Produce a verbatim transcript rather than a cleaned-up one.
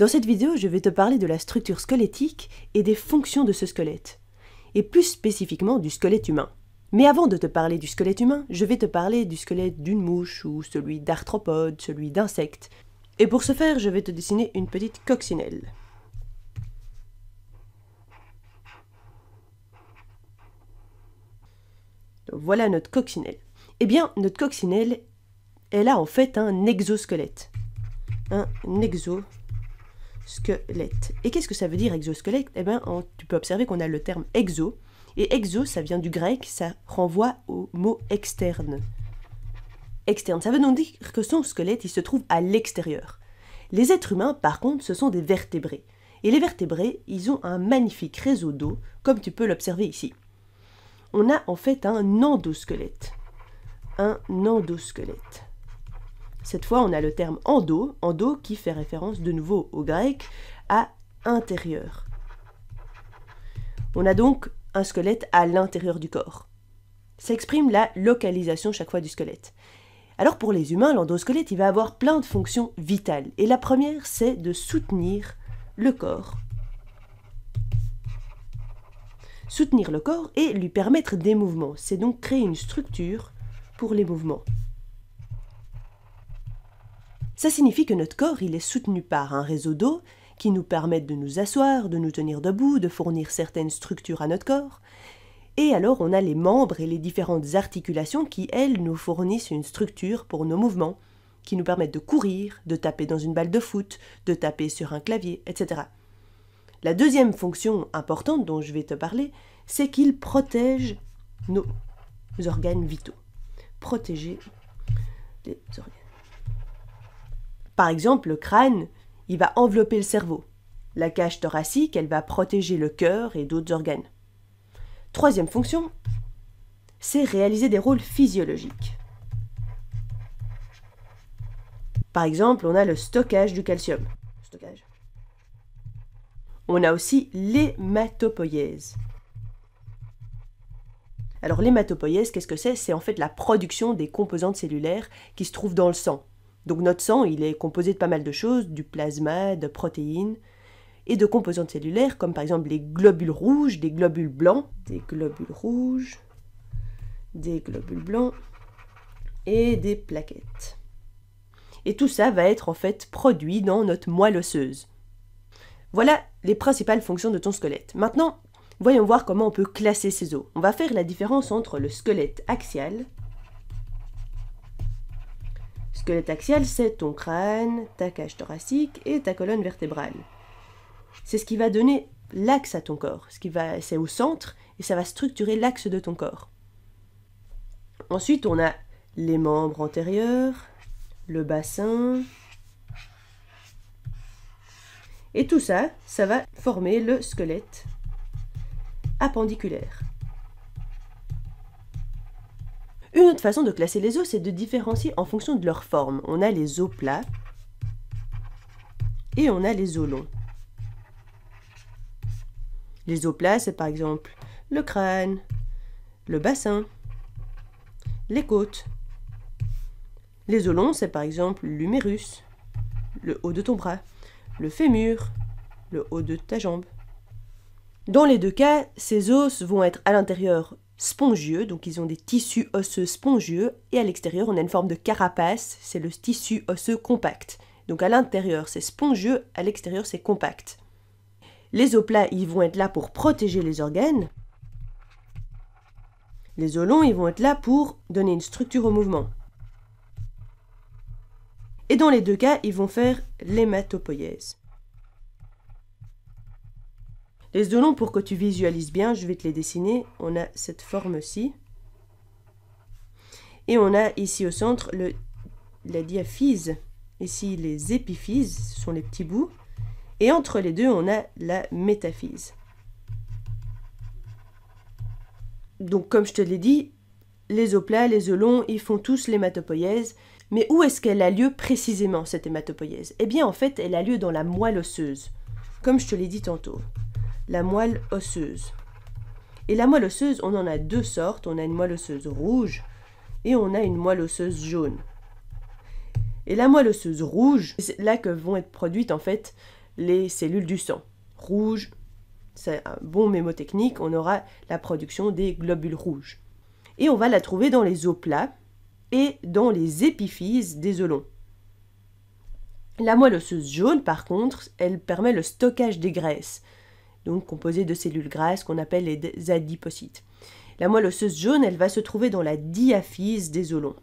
Dans cette vidéo, je vais te parler de la structure squelettique et des fonctions de ce squelette, et plus spécifiquement du squelette humain. Mais avant de te parler du squelette humain, je vais te parler du squelette d'une mouche ou celui d'arthropode, celui d'insectes. Et pour ce faire, je vais te dessiner une petite coccinelle. Donc voilà notre coccinelle. Eh bien, notre coccinelle, elle a en fait un exosquelette. Un exosquelette. Et qu'est-ce que ça veut dire exosquelette? Eh bien, on, tu peux observer qu'on a le terme exo. Et exo, ça vient du grec, ça renvoie au mot externe. Externe, ça veut donc dire que son squelette, il se trouve à l'extérieur. Les êtres humains, par contre, ce sont des vertébrés. Et les vertébrés, ils ont un magnifique réseau d'os, comme tu peux l'observer ici. On a en fait un endosquelette. Un endosquelette. Cette fois, on a le terme endo, endo qui fait référence de nouveau au grec, à intérieur. On a donc un squelette à l'intérieur du corps. Ça exprime la localisation chaque fois du squelette. Alors pour les humains, l'endosquelette, il va avoir plein de fonctions vitales. Et la première, c'est de soutenir le corps. Soutenir le corps et lui permettre des mouvements. C'est donc créer une structure pour les mouvements. Ça signifie que notre corps, il est soutenu par un réseau d'os qui nous permettent de nous asseoir, de nous tenir debout, de fournir certaines structures à notre corps. Et alors on a les membres et les différentes articulations qui, elles, nous fournissent une structure pour nos mouvements, qui nous permettent de courir, de taper dans une balle de foot, de taper sur un clavier, et cetera. La deuxième fonction importante dont je vais te parler, c'est qu'il protège nos organes vitaux. Protéger les organes. Par exemple, le crâne, il va envelopper le cerveau. La cage thoracique, elle va protéger le cœur et d'autres organes. Troisième fonction, c'est réaliser des rôles physiologiques. Par exemple, on a le stockage du calcium. Stockage. On a aussi l'hématopoïèse. Alors l'hématopoïèse, qu'est-ce que c'est? C'est en fait la production des composantes cellulaires qui se trouvent dans le sang. Donc notre sang, il est composé de pas mal de choses, du plasma, de protéines et de composantes cellulaires, comme par exemple les globules rouges, des globules blancs, des globules rouges, des globules blancs et des plaquettes. Et tout ça va être en fait produit dans notre moelle osseuse. Voilà les principales fonctions de ton squelette. Maintenant, voyons voir comment on peut classer ces os. On va faire la différence entre le squelette axial. Squelette axial, c'est ton crâne, ta cage thoracique et ta colonne vertébrale. C'est ce qui va donner l'axe à ton corps. Ce qui va, c'est au centre et ça va structurer l'axe de ton corps. Ensuite, on a les membres antérieurs, le bassin. Et tout ça, ça va former le squelette appendiculaire. Une autre façon de classer les os, c'est de différencier en fonction de leur forme. On a les os plats et on a les os longs. Les os plats, c'est par exemple le crâne, le bassin, les côtes. Les os longs, c'est par exemple l'humérus, le haut de ton bras, le fémur, le haut de ta jambe. Dans les deux cas, ces os vont être à l'intérieur spongieux, donc ils ont des tissus osseux spongieux, et à l'extérieur on a une forme de carapace, c'est le tissu osseux compact. Donc à l'intérieur c'est spongieux, à l'extérieur c'est compact. Les os plats, ils vont être là pour protéger les organes. Les os longs, ils vont être là pour donner une structure au mouvement. Et dans les deux cas, ils vont faire l'hématopoïèse. Les os longs, pour que tu visualises bien, je vais te les dessiner. On a cette forme-ci. Et on a ici au centre le, la diaphyse. Ici, les épiphyses, ce sont les petits bouts. Et entre les deux, on a la métaphyse. Donc, comme je te l'ai dit, les os plats, les os longs, ils font tous l'hématopoïèse. Mais où est-ce qu'elle a lieu précisément, cette hématopoïèse? Eh bien, en fait, elle a lieu dans la moelle osseuse, comme je te l'ai dit tantôt. La moelle osseuse. Et la moelle osseuse, on en a deux sortes. On a une moelle osseuse rouge et on a une moelle osseuse jaune. Et la moelle osseuse rouge, c'est là que vont être produites en fait les cellules du sang. Rouge, c'est un bon mémotechnique, on aura la production des globules rouges. Et on va la trouver dans les os plats et dans les épiphyses des œufs longs. La moelle osseuse jaune, par contre, elle permet le stockage des graisses, donc composées de cellules grasses qu'on appelle les adipocytes. La moelle osseuse jaune, elle va se trouver dans la diaphyse des œufs longs.